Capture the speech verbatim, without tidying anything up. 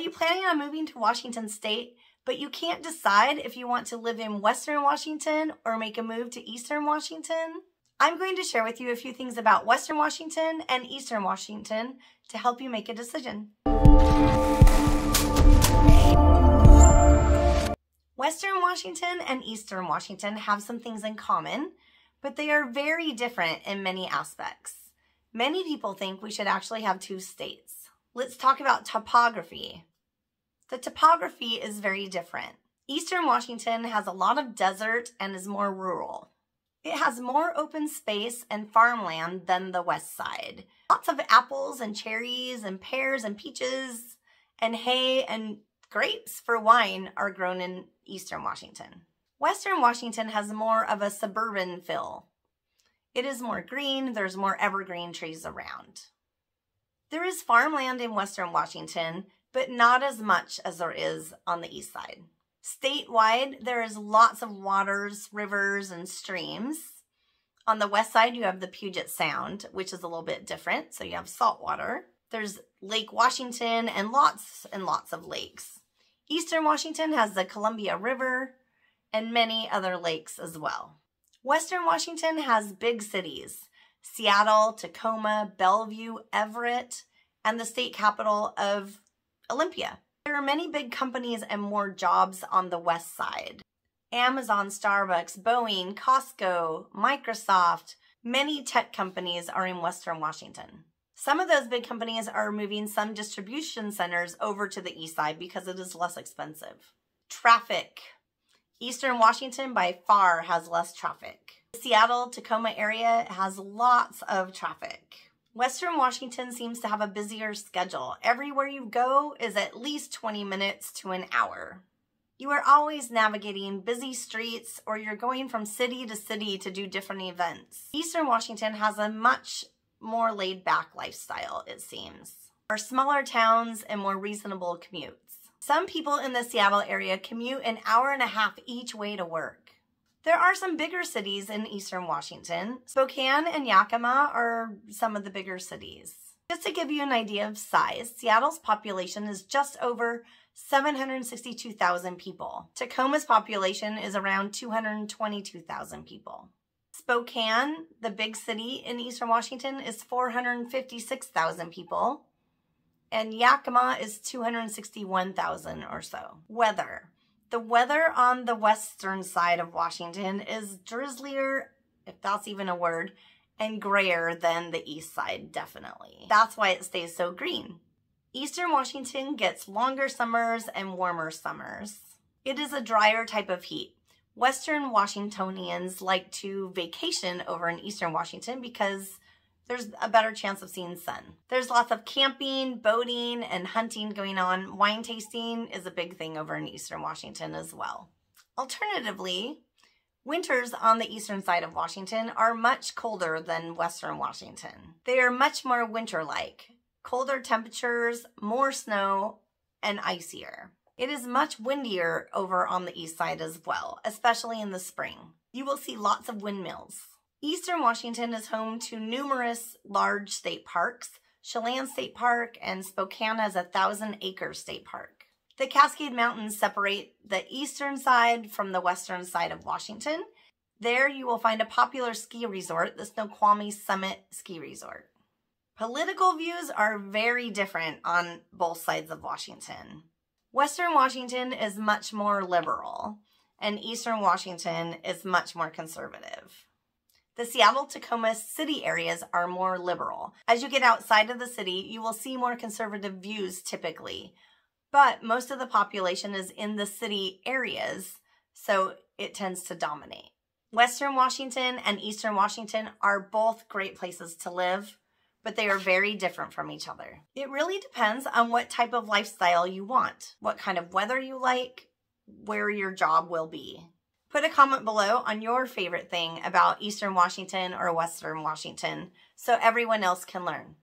Are you planning on moving to Washington State, but you can't decide if you want to live in Western Washington or make a move to Eastern Washington? I'm going to share with you a few things about Western Washington and Eastern Washington to help you make a decision. Western Washington and Eastern Washington have some things in common, but they are very different in many aspects. Many people think we should actually have two states. Let's talk about topography. The topography is very different. Eastern Washington has a lot of desert and is more rural. It has more open space and farmland than the west side. Lots of apples and cherries and pears and peaches and hay and grapes for wine are grown in Eastern Washington. Western Washington has more of a suburban feel. It is more green, there's more evergreen trees around. There is farmland in Western Washington, but not as much as there is on the east side. Statewide, there is lots of waters, rivers, and streams. On the west side, you have the Puget Sound, which is a little bit different, so you have salt water. There's Lake Washington and lots and lots of lakes. Eastern Washington has the Columbia River and many other lakes as well. Western Washington has big cities: Seattle, Tacoma, Bellevue, Everett, and the state capital of Olympia. There are many big companies and more jobs on the west side. Amazon, Starbucks, Boeing, Costco, Microsoft, many tech companies are in Western Washington. Some of those big companies are moving some distribution centers over to the east side because it is less expensive. Traffic. Eastern Washington by far has less traffic. The Seattle, Tacoma area has lots of traffic. Western Washington seems to have a busier schedule. Everywhere you go is at least twenty minutes to an hour. You are always navigating busy streets, or you're going from city to city to do different events. Eastern Washington has a much more laid-back lifestyle, it seems. There are smaller towns and more reasonable commutes. Some people in the Seattle area commute an hour and a half each way to work. There are some bigger cities in Eastern Washington. Spokane and Yakima are some of the bigger cities. Just to give you an idea of size, Seattle's population is just over seven hundred sixty-two thousand people. Tacoma's population is around two hundred twenty-two thousand people. Spokane, the big city in Eastern Washington, is four hundred fifty-six thousand people, and Yakima is two hundred sixty-one thousand or so. Weather. The weather on the western side of Washington is drizzlier, if that's even a word, and grayer than the east side, definitely. That's why it stays so green. Eastern Washington gets longer summers and warmer summers. It is a drier type of heat. Western Washingtonians like to vacation over in Eastern Washington because there's a better chance of seeing sun. There's lots of camping, boating, and hunting going on. Wine tasting is a big thing over in Eastern Washington as well. Alternatively, winters on the eastern side of Washington are much colder than Western Washington. They are much more winter-like. Colder temperatures, more snow, and icier. It is much windier over on the east side as well, especially in the spring. You will see lots of windmills. Eastern Washington is home to numerous large state parks. Chelan State Park and Spokane has a thousand acre state park. The Cascade Mountains separate the eastern side from the western side of Washington. There you will find a popular ski resort, the Snoqualmie Summit Ski Resort. Political views are very different on both sides of Washington. Western Washington is much more liberal, and Eastern Washington is much more conservative. The Seattle-Tacoma city areas are more liberal. As you get outside of the city, you will see more conservative views typically, but most of the population is in the city areas, so it tends to dominate. Western Washington and Eastern Washington are both great places to live, but they are very different from each other. It really depends on what type of lifestyle you want, what kind of weather you like, where your job will be. Put a comment below on your favorite thing about Eastern Washington or Western Washington so everyone else can learn.